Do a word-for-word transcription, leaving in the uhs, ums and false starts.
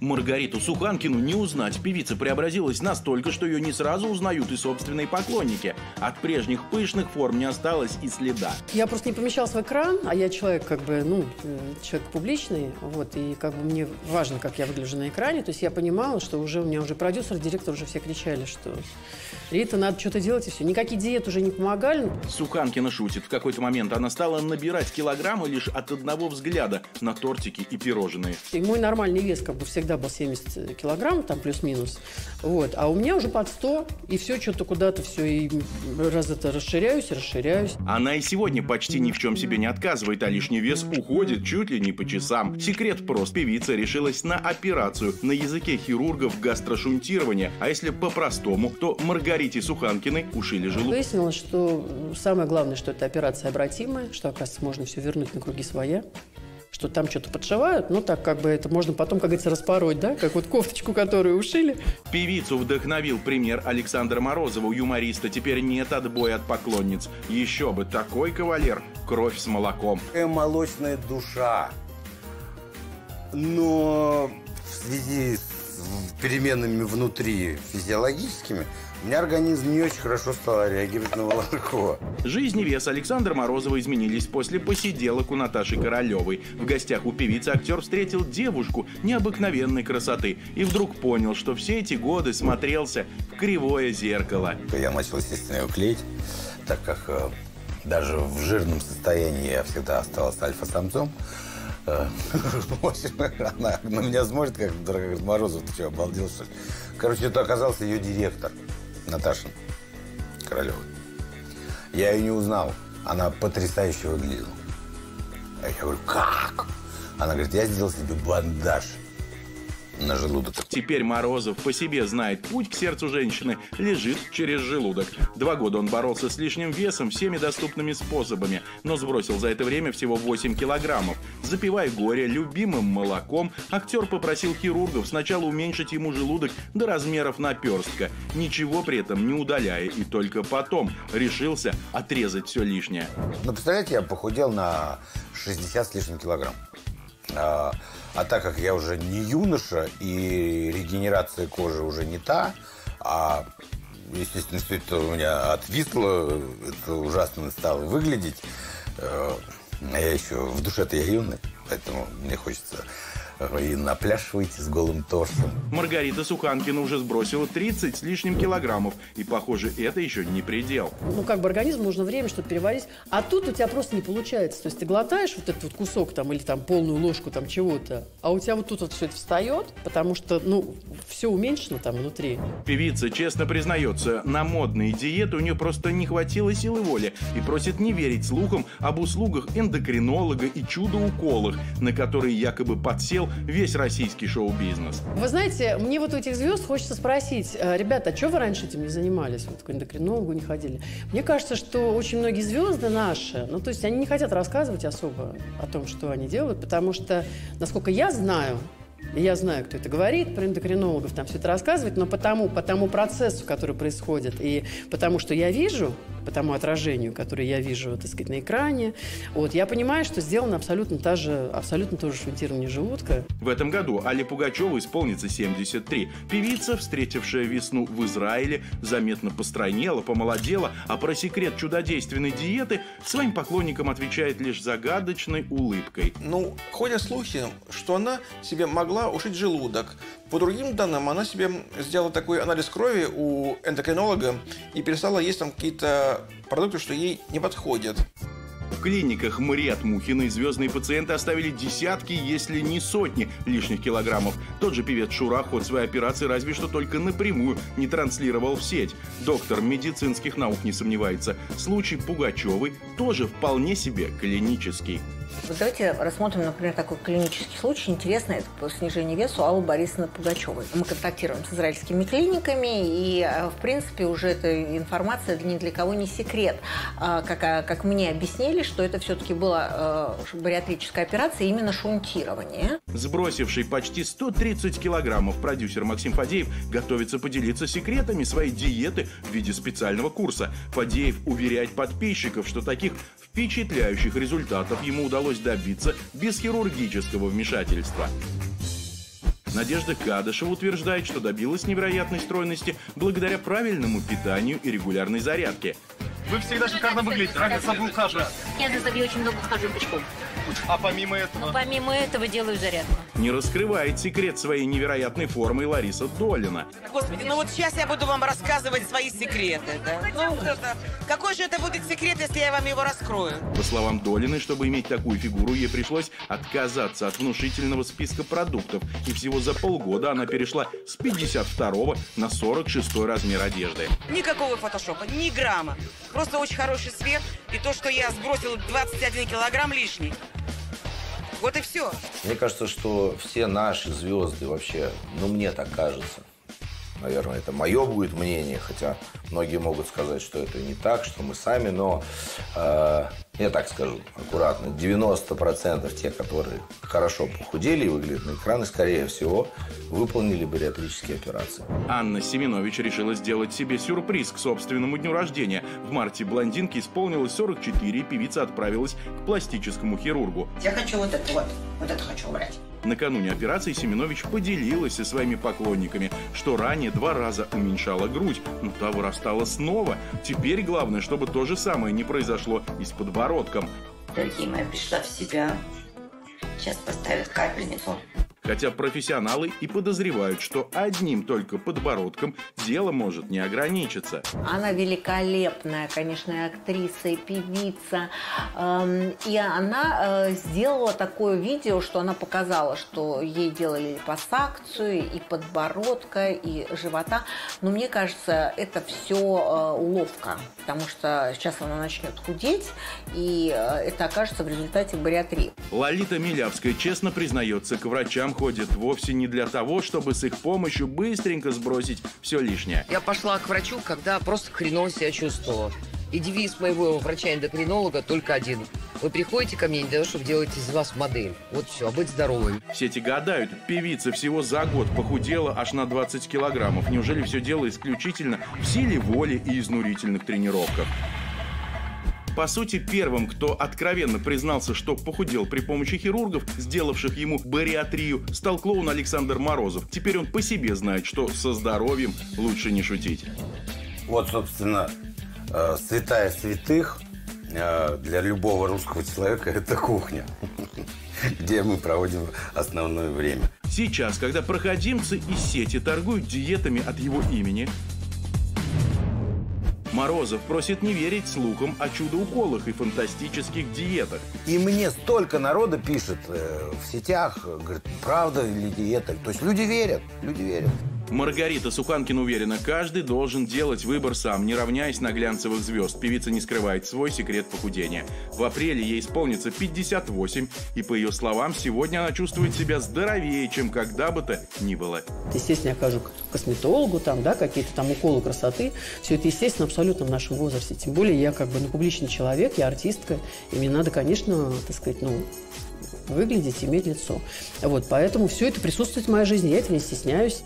Маргариту Суханкину не узнать. Певица преобразилась настолько, что ее не сразу узнают и собственные поклонники. От прежних пышных форм не осталось и следа. Я просто не помещалась в экран, а я человек как бы, ну, человек публичный, вот, и как бы мне важно, как я выгляжу на экране. То есть я понимала, что уже у меня уже продюсер, директор уже все кричали, что Рита, надо что-то делать, и все. Никакие диеты уже не помогали. Суханкина шутит. В какой-то момент она стала набирать килограммы лишь от одного взгляда на тортики и пирожные. И мой нормальный вес как бы всегда был семьдесят килограмм, там плюс-минус. Вот. А у меня уже под сто, и все, что-то куда-то все, и раз это расширяюсь, расширяюсь. Она и сегодня почти ни в чем себе не отказывает, а лишний вес уходит чуть ли не по часам. Секрет прост. Певица решилась на операцию на языке хирургов гастрошунтирование. А если по-простому, то Маргарите Суханкиной ушили желудок. Выяснилось, что самое главное, что это операция обратимая, что, оказывается, можно все вернуть на круги своя. Что там что-то подшивают, ну так как бы это можно потом, как говорится, распороть, да, как вот кофточку, которую ушили. Певицу вдохновил пример Александра Морозова. У юмориста теперь нет отбоя от поклонниц. Еще бы, такой кавалер, кровь с молоком. Молочная душа, но в связи с переменами внутри физиологическими, у меня организм не очень хорошо стал реагировать на молоко. Жизнь и вес Александра Морозова изменились после посиделок у Наташи Королевой. В гостях у певицы актер встретил девушку необыкновенной красоты. И вдруг понял, что все эти годы смотрелся в кривое зеркало. Я начал, естественно, ее клеить, так как даже в жирном состоянии я всегда оставался альфа-самцом. Она на меня смотрит, как говорит, Морозов, ты что, обалдел, что ли? Короче, это оказался ее директор, Наташа Королева. Я ее не узнал. Она потрясающе выглядела. Я говорю, как? Она говорит, я сделал себе бандаж на желудок. Теперь Морозов по себе знает, путь к сердцу женщины лежит через желудок. Два года он боролся с лишним весом всеми доступными способами, но сбросил за это время всего восемь килограммов. Запивая горе любимым молоком, актер попросил хирургов сначала уменьшить ему желудок до размеров наперстка, ничего при этом не удаляя, и только потом решился отрезать все лишнее. Ну, представляете, я похудел на шестьдесят с лишним килограмм. А, а так как я уже не юноша, и регенерация кожи уже не та, а, естественно, все это у меня отвисло, это ужасно стало выглядеть. А я еще в душе-то я юный, поэтому мне хочется и на пляж выйти с голым торсом. Маргарита Суханкина уже сбросила тридцать с лишним килограммов. И, похоже, это еще не предел. Ну, как бы организм, нужно время что-то переварить. А тут у тебя просто не получается. То есть ты глотаешь вот этот вот кусок там или там полную ложку там чего-то, а у тебя вот тут вот все это встает, потому что, ну, все уменьшено там внутри. Певица честно признается, на модные диеты у нее просто не хватило силы воли. И просит не верить слухам об услугах эндокринолога и чудо-уколах, на которые якобы подсел весь российский шоу-бизнес. Вы знаете, мне вот у этих звезд хочется спросить, ребята, а что вы раньше этим не занимались? Вот к эндокринологу не ходили. Мне кажется, что очень многие звезды наши, ну, то есть они не хотят рассказывать особо о том, что они делают, потому что, насколько я знаю, я знаю, кто это говорит, про эндокринологов там все это рассказывает, но потому, по тому процессу, который происходит, и потому что я вижу, по тому отражению, которое я вижу, так сказать, на экране, вот, я понимаю, что сделано абсолютно, та же, абсолютно то же шунтирование желудка. В этом году Алле Пугачевой исполнится семьдесят три. Певица, встретившая весну в Израиле, заметно постройнела, помолодела, а про секрет чудодейственной диеты своим поклонникам отвечает лишь загадочной улыбкой. Ну, ходят слухи, что она себе могла ушить желудок. По другим данным, она себе сделала такой анализ крови у эндокринолога и перестала есть там какие-то продукты, что ей не подходят. В клиниках Мариэтты Мухиной звездные пациенты оставили десятки, если не сотни лишних килограммов. Тот же певец Шура ход своей операции разве что только напрямую не транслировал в сеть. Доктор медицинских наук не сомневается. Случай Пугачевой тоже вполне себе клинический. Вот давайте рассмотрим, например, такой клинический случай. Интересно, это по снижению веса Аллы Борисовны Пугачевой. Мы контактируем с израильскими клиниками, и, в принципе, уже эта информация ни для кого не секрет. Как, как мне объяснили, что это все-таки была бариатрическая операция, именно шунтирование. Сбросивший почти сто тридцать килограммов продюсер Максим Фадеев готовится поделиться секретами своей диеты в виде специального курса. Фадеев уверяет подписчиков, что таких впечатляющих результатов ему удалось добиться без хирургического вмешательства. Надежда Кадышева утверждает, что добилась невероятной стройности благодаря правильному питанию и регулярной зарядке. Вы всегда шикарно выглядите, нравится собой ухаживать. Я за собой очень много ухожу пешком. А помимо этого? Ну, помимо этого делаю зарядку. Не раскрывает секрет своей невероятной формы Лариса Долина. Господи, ну вот сейчас я буду вам рассказывать свои секреты. Да? Ну, какой же это будет секрет, если я вам его раскрою? По словам Долиной, чтобы иметь такую фигуру, ей пришлось отказаться от внушительного списка продуктов. И всего за полгода она перешла с пятьдесят второго на сорок шестой размер одежды. Никакого фотошопа, ни грамма. Просто очень хороший свет, и то, что я сбросил двадцать один килограмм лишний. Вот и все. Мне кажется, что все наши звезды вообще, ну, мне так кажется. Наверное, это мое будет мнение, хотя многие могут сказать, что это не так, что мы сами, но э, я так скажу аккуратно, девяносто процентов тех, которые хорошо похудели и выглядят на экраны, скорее всего, выполнили бариатрические операции. Анна Семенович решила сделать себе сюрприз к собственному дню рождения. В марте блондинке исполнилось сорок четыре, и певица отправилась к пластическому хирургу. Я хочу вот это вот, вот это хочу убрать. Накануне операции Семенович поделилась со своими поклонниками, что ранее два раза уменьшала грудь, но та вырастала снова. Теперь главное, чтобы то же самое не произошло и с подбородком. Дорогие мои, пришла в себя. Сейчас поставят капельницу. Хотя профессионалы и подозревают, что одним только подбородком дело может не ограничиться. Она великолепная, конечно, актриса и певица. И она сделала такое видео, что она показала, что ей делали липосакцию, и подбородка, и живота. Но мне кажется, это все уловка, потому что сейчас она начнет худеть, и это окажется в результате бариатрии. Лолита Милявская честно признается, к врачам ходят вовсе не для того, чтобы с их помощью быстренько сбросить все лишнее. Я пошла к врачу, когда просто хреново себя чувствовала. И девиз моего врача-эндокринолога только один. Вы приходите ко мне не для того, чтобы делать из вас модель. Вот все, а быть здоровым. Все эти гадают, певица всего за год похудела аж на двадцать килограммов. Неужели все дело исключительно в силе воли и изнурительных тренировках? По сути, первым, кто откровенно признался, что похудел при помощи хирургов, сделавших ему бариатрию, стал клоун Александр Морозов. Теперь он по себе знает, что со здоровьем лучше не шутить. Вот, собственно, святая святых для любого русского человека – это кухня, где мы проводим основное время. Сейчас, когда проходимцы из сети торгуют диетами от его имени, Морозов просит не верить слухам о чудо-уколах и фантастических диетах. И мне столько народа пишет э, в сетях, говорит, правда ли диета? То есть люди верят, люди верят. Маргарита Суханкина уверена, каждый должен делать выбор сам, не равняясь на глянцевых звезд. Певица не скрывает свой секрет похудения. В апреле ей исполнится пятьдесят восемь, и, по ее словам, сегодня она чувствует себя здоровее, чем когда бы то ни было. Естественно, я хожу к косметологу, там, да, какие-то там уколы красоты. Все это, естественно, абсолютно в нашем возрасте. Тем более я как бы ну, публичный человек, я артистка, и мне надо, конечно, так сказать, ну... выглядеть, иметь лицо. Вот, поэтому все это присутствует в моей жизни, я этого не стесняюсь.